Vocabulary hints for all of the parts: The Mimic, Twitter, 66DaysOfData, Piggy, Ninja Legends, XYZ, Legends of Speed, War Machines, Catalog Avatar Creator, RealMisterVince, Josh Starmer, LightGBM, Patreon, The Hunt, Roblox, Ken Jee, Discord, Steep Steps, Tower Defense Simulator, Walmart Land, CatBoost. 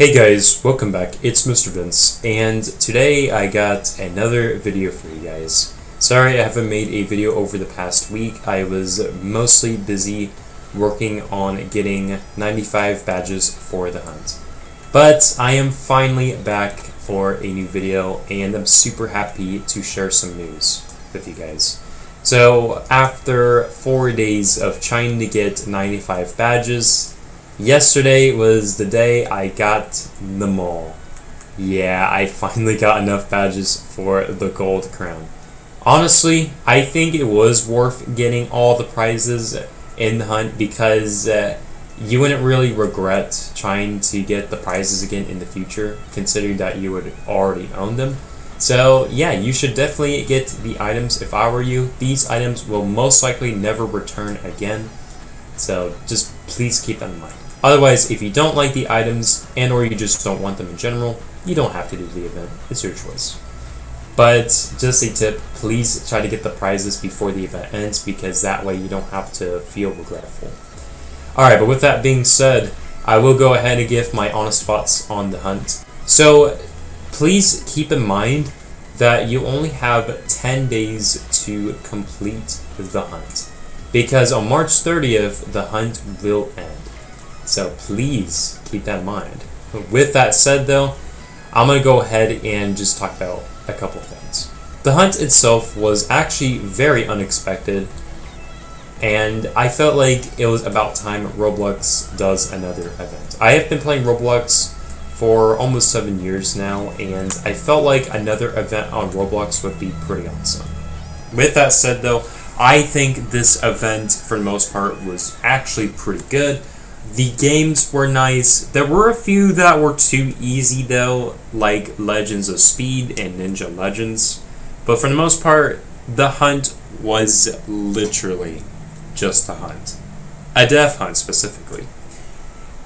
Hey guys, welcome back. It's Mr. Vince, and today I got another video for you guys. Sorry I haven't made a video over the past week. I was mostly busy working on getting 95 badges for The Hunt. But I am finally back for a new video, and I'm super happy to share some news with you guys. So after 4 days of trying to get 95 badges, yesterday was the day I got them all. Yeah, I finally got enough badges for the gold crown. Honestly, I think it was worth getting all the prizes in The Hunt because you wouldn't really regret trying to get the prizes again in the future, considering that you would already own them. So yeah, you should definitely get the items if I were you. These items will most likely never return again, so just please keep that in mind. Otherwise, if you don't like the items and or you just don't want them in general, you don't have to do the event. It's your choice. But just a tip, please try to get the prizes before the event ends because that way you don't have to feel regretful. Alright, but with that being said, I will go ahead and give my honest thoughts on The Hunt. So please keep in mind that you only have 10 days to complete The Hunt, because on March 30th, The Hunt will end. So please keep that in mind. With that said though, I'm going to go ahead and just talk about a couple things. The Hunt itself was actually very unexpected, and I felt like it was about time Roblox does another event. I have been playing Roblox for almost 7 years now, and I felt like another event on Roblox would be pretty awesome. With that said though, I think this event for the most part was actually pretty good. The games were nice. There were a few that were too easy though, like Legends of Speed and Ninja Legends. But for the most part, The Hunt was literally just a hunt. A death hunt specifically.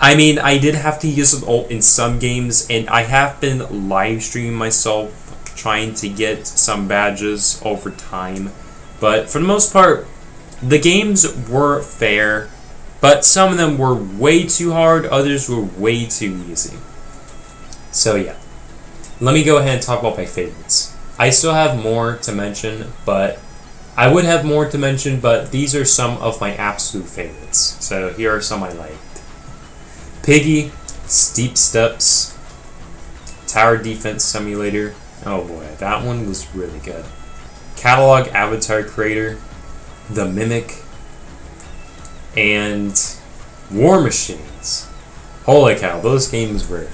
I mean, I did have to use an ult in some games, and I have been live streaming myself trying to get some badges over time. But for the most part, the games were fair, but some of them were way too hard, others were way too easy. So yeah, let me go ahead and talk about my favorites. I still have more to mention, but I would have more to mention, but these are some of my absolute favorites. So here are some I like. Piggy, Steep Steps, Tower Defense Simulator. Oh boy, that one was really good. Catalog Avatar Creator, The Mimic, and War Machines. Holy cow, those games were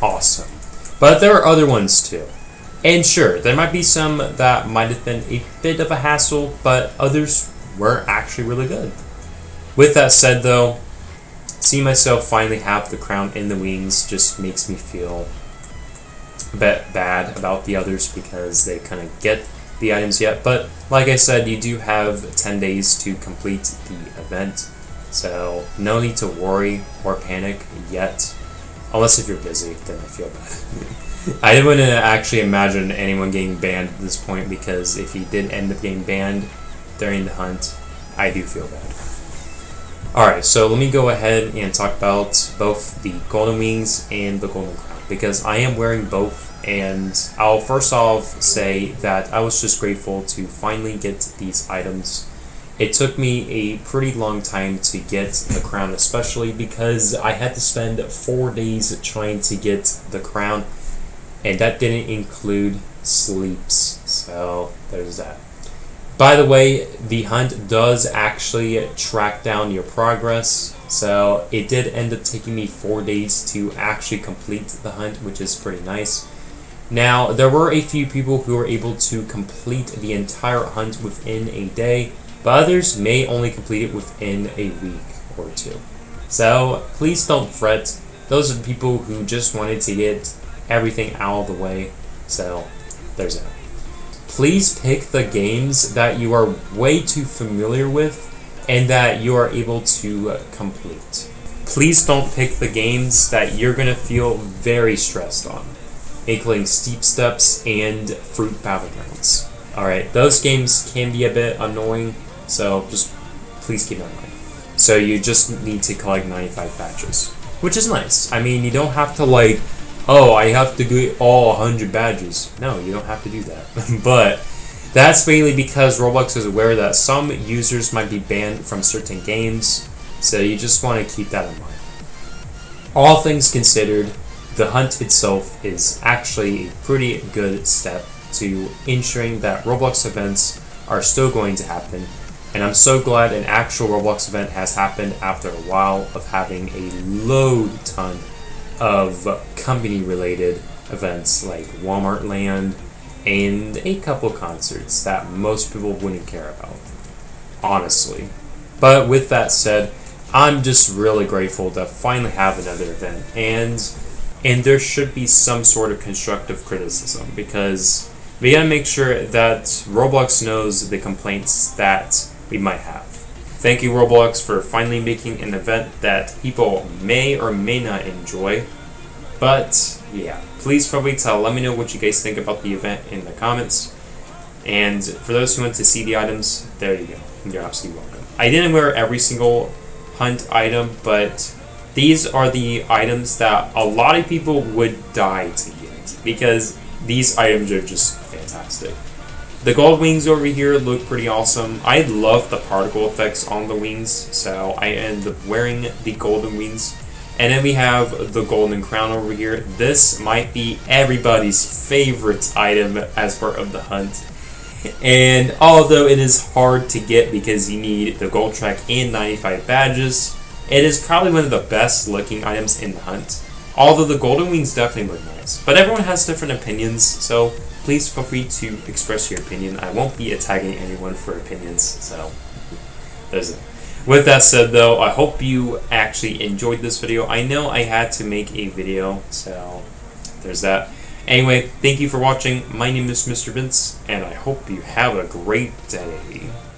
awesome. But there are other ones too. And sure, there might be some that might have been a bit of a hassle, but others were actually really good. With that said though, seeing myself finally have the crown in the wings just makes me feel a bit bad about the others because they kind of get the items yet. But like I said, you do have 10 days to complete the event, so no need to worry or panic yet. Unless if you're busy, then I feel bad. I didn't want to actually imagine anyone getting banned at this point, because if you did end up getting banned during The Hunt, I do feel bad. Alright, so let me go ahead and talk about both the Golden Wings and the Golden Crown, because I am wearing both, and I'll first off say that I was just grateful to finally get these items. It took me a pretty long time to get the crown, especially because I had to spend 4 days trying to get the crown, and that didn't include sleeps, so there's that. By the way, The Hunt does actually track down your progress, so it did end up taking me 4 days to actually complete The Hunt, which is pretty nice. Now, there were a few people who were able to complete the entire hunt within a day, but others may only complete it within a week or two. So please don't fret. Those are the people who just wanted to get everything out of the way, so there's that. Please pick the games that you are way too familiar with and that you are able to complete. Please don't pick the games that you're going to feel very stressed on, including Steep Steps and Fruit Battlegrounds. Alright, those games can be a bit annoying, so just please keep that in mind. So you just need to collect 95 badges. which is nice. I mean, you don't have to like, oh, I have to get all 100 badges. No, you don't have to do that. But that's mainly because Roblox is aware that some users might be banned from certain games, so you just want to keep that in mind. All things considered, The Hunt itself is actually a pretty good step to ensuring that Roblox events are still going to happen, and I'm so glad an actual Roblox event has happened after a while of having a load ton of company related events like Walmart Land and a couple concerts that most people wouldn't care about, honestly. But with that said, I'm just really grateful to finally have another event, and there should be some sort of constructive criticism, because we gotta make sure that Roblox knows the complaints that we might have. Thank you, Roblox, for finally making an event that people may or may not enjoy. But yeah, please probably let me know what you guys think about the event in the comments. And for those who want to see the items, there you go. You're absolutely welcome. I didn't wear every single Hunt item, but these are the items that a lot of people would die to get, because these items are just fantastic. The gold wings over here look pretty awesome. I love the particle effects on the wings, so I end up wearing the golden wings. And then we have the golden crown over here. This might be everybody's favorite item as part of The Hunt. And although it is hard to get because you need the gold track and 95 badges, it is probably one of the best looking items in The Hunt. Although the golden wings definitely look nice. But everyone has different opinions, so please feel free to express your opinion. I won't be attacking anyone for opinions, so there's it. With that said though, I hope you actually enjoyed this video. I know I had to make a video, so there's that. Anyway, thank you for watching. My name is Mr. Vince, and I hope you have a great day.